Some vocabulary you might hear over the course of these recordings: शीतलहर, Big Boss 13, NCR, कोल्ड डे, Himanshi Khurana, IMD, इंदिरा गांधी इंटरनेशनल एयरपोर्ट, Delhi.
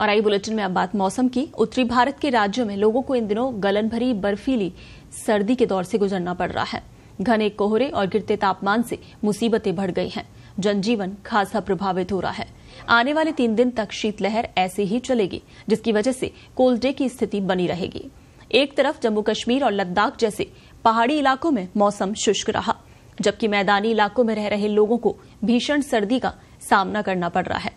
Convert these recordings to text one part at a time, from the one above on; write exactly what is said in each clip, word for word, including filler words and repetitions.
और आई बुलेटिन में अब बात मौसम की। उत्तरी भारत के राज्यों में लोगों को इन दिनों गलन भरी बर्फीली सर्दी के दौर से गुजरना पड़ रहा है। घने कोहरे और गिरते तापमान से मुसीबतें बढ़ गई हैं। जनजीवन खासा प्रभावित हो रहा है। आने वाले तीन दिन तक शीतलहर ऐसे ही चलेगी, जिसकी वजह से कोल्ड डे की स्थिति बनी रहेगी। एक तरफ जम्मू कश्मीर और लद्दाख जैसे पहाड़ी इलाकों में मौसम शुष्क रहा, जबकि मैदानी इलाकों में रह रहे लोगों को भीषण सर्दी का सामना करना पड़ रहा है।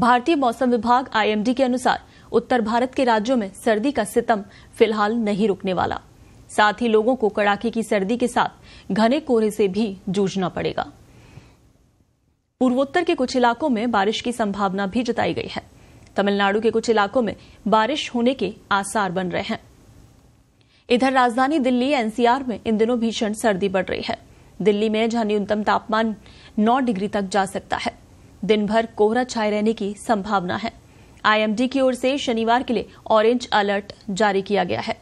भारतीय मौसम विभाग आई एम डी के अनुसार उत्तर भारत के राज्यों में सर्दी का सितम फिलहाल नहीं रुकने वाला। साथ ही लोगों को कड़ाके की सर्दी के साथ घने कोहरे से भी जूझना पड़ेगा। पूर्वोत्तर के कुछ इलाकों में बारिश की संभावना भी जताई गई है। तमिलनाडु के कुछ इलाकों में बारिश होने के आसार बन रहे हैं। इधर राजधानी दिल्ली एन सी आर में इन दिनों भीषण सर्दी बढ़ रही है। दिल्ली में जहां न्यूनतम तापमान नौ डिग्री तक जा सकता है। दिन भर कोहरा छाए रहने की संभावना है। आई एम डी की ओर से शनिवार के लिए ऑरेंज अलर्ट जारी किया गया है।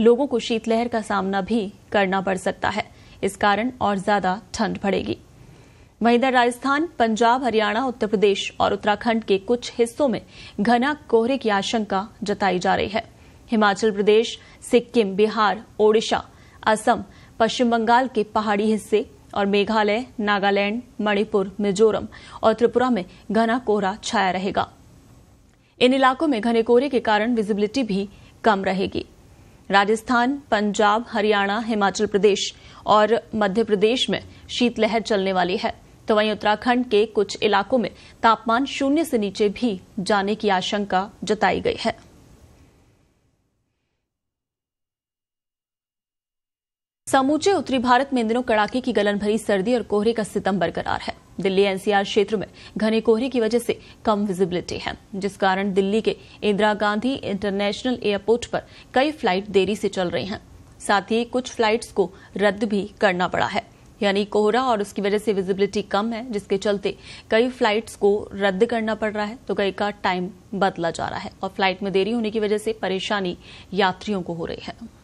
लोगों को शीतलहर का सामना भी करना पड़ सकता है। इस कारण और ज्यादा ठंड बढ़ेगी। वहीं इधर राजस्थान, पंजाब, हरियाणा, उत्तर प्रदेश और उत्तराखंड के कुछ हिस्सों में घना कोहरे की आशंका जताई जा रही है। हिमाचल प्रदेश, सिक्किम, बिहार, ओडिशा, असम, पश्चिम बंगाल के पहाड़ी हिस्से और मेघालय, नागालैंड, मणिपुर, मिजोरम और त्रिपुरा में घना कोहरा छाया रहेगा। इन इलाकों में घने कोहरे के कारण विजिबिलिटी भी कम रहेगी। राजस्थान, पंजाब, हरियाणा, हिमाचल प्रदेश और मध्य प्रदेश में शीतलहर चलने वाली है, तो वहीं उत्तराखंड के कुछ इलाकों में तापमान शून्य से नीचे भी जाने की आशंका जताई गई है। समूचे उत्तरी भारत में इन दिनों कड़ाके की गलन भरी सर्दी और कोहरे का सितम बरकरार है। दिल्ली एन सी आर क्षेत्र में घने कोहरे की वजह से कम विजिबिलिटी है, जिस कारण दिल्ली के इंदिरा गांधी इंटरनेशनल एयरपोर्ट पर कई फ्लाइट देरी से चल रही हैं। साथ ही कुछ फ्लाइट्स को रद्द भी करना पड़ा है। यानी कोहरा और उसकी वजह से विजिबिलिटी कम है, जिसके चलते कई फ्लाइट्स को रद्द करना पड़ रहा है, तो कई का टाइम बदला जा रहा है और फ्लाइट में देरी होने की वजह से परेशानी यात्रियों को हो रही है।